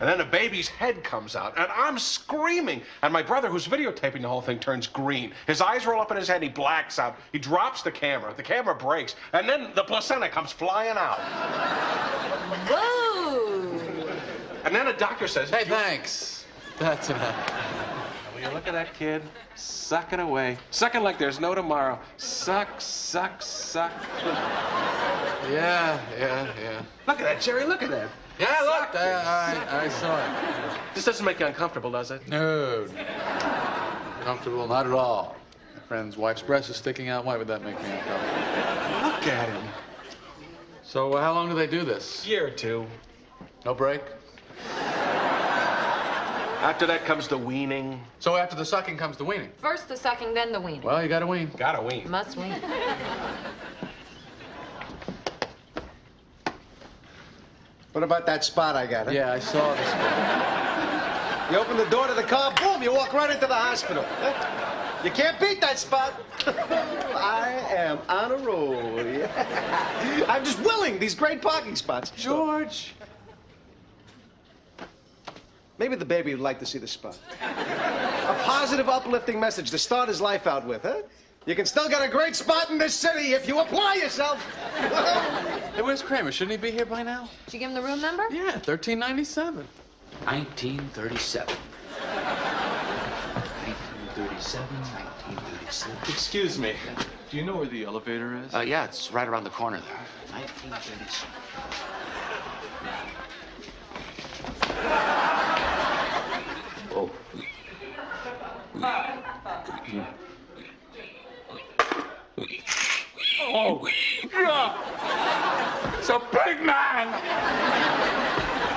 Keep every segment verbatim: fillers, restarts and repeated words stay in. And then a baby's head comes out, and I'm screaming. And my brother, who's videotaping the whole thing, turns green. His eyes roll up in his head, he blacks out. He drops the camera, the camera breaks, and then the placenta comes flying out. Whoa! And then a doctor says, hey, thanks. That's enough. Will you look at that kid? Suck it away. Suck it like there's no tomorrow. Suck, suck, suck. Yeah, yeah, yeah. Look at that, Jerry, look at that. Yeah, I looked. I, I, I saw it. This doesn't make you uncomfortable, does it? No. Comfortable? Not at all. My friend's wife's breast is sticking out. Why would that make me uncomfortable? Look at him. So how long do they do this? Year or two. No break? After that comes the weaning. So after the sucking comes the weaning? First the sucking, then the weaning. Well, you gotta wean. Gotta wean. Must wean. What about that spot I got, huh? Yeah, I saw the spot. You open the door to the car, boom, you walk right into the hospital. You can't beat that spot. I am on a roll. Yeah. I'm just willing these great parking spots. George. Maybe the baby would like to see the spot. A positive, uplifting message to start his life out with, huh? You can still get a great spot in this city if you apply yourself. Hey, where's Kramer? Shouldn't he be here by now? Did you give him the room number? Yeah, thirteen ninety-seven. nineteen thirty-seven. nineteen thirty-seven, nineteen thirty-seven. Excuse me. Do you know where the elevator is? Uh, yeah, it's right around the corner there. nineteen thirty-seven. Oh. Oh, yeah. It's a big man!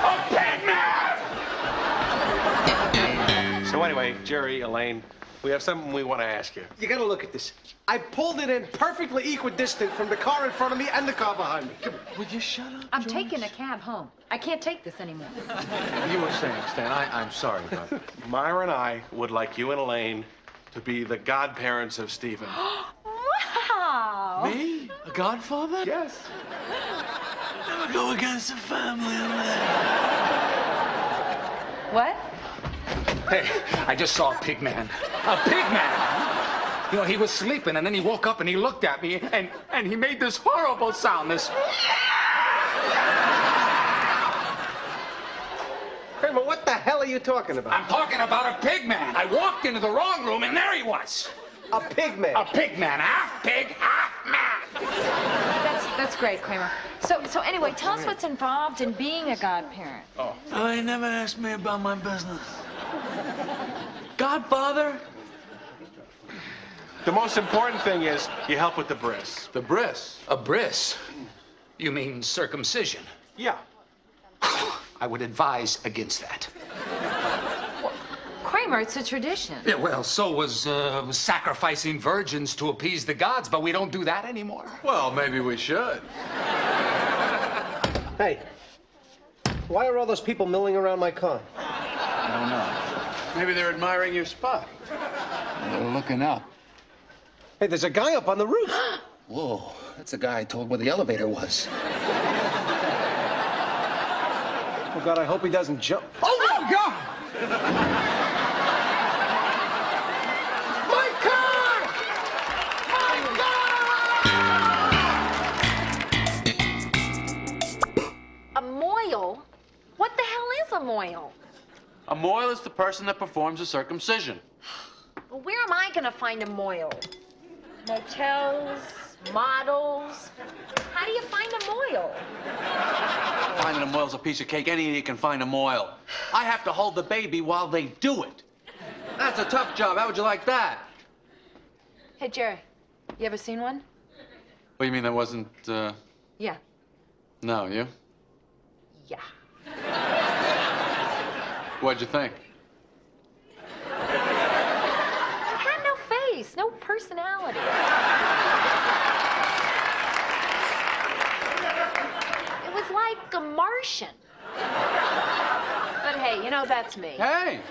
A big man! So anyway, Jerry, Elaine, we have something we want to ask you. You gotta look at this. I pulled it in perfectly equidistant from the car in front of me and the car behind me. Come on. Would you shut up, I'm George? Taking a cab home. I can't take this anymore. You were saying, Stan, I, I'm sorry about that. Myra and I would like you and Elaine to be the godparents of Stephen. Me? A godfather? Yes. Never go against the family over there. What? Hey, I just saw a pig man. A pig man! You know, he was sleeping, and then he woke up, and he looked at me, and, and he made this horrible sound, this... Kramer, what the hell are you talking about? I'm talking about a pig man. I walked into the wrong room, and there he was. A pig man. A pig man. Half pig, half man. That's, that's great, Kramer. So, so anyway, tell us what's involved in being a godparent. Oh. Oh, he never asked me about my business. Godfather? The most important thing is you help with the bris. The bris? A bris? You mean circumcision? Yeah. I would advise against that. It's a tradition. Yeah, well, so was uh, sacrificing virgins to appease the gods, but we don't do that anymore. Well, maybe we should. Hey, why are all those people milling around my car? I don't know. Maybe they're admiring your spot. They're looking up. Hey, there's a guy up on the roof. Whoa, that's the guy I told where the elevator was. Oh, God, I hope he doesn't jump. Oh, God! Moil. A moil is the person that performs a circumcision. Well, where am I going to find a moil? Motels, models. How do you find a moil? Finding a moil's a piece of cake. Any idiot can find a moil. I have to hold the baby while they do it. That's a tough job. How would you like that? Hey, Jerry, you ever seen one? What, you mean that wasn't, uh... Yeah. No, you? Yeah. What'd you think? I had no face, no personality. It was like a Martian. But hey, you know, that's me. Hey!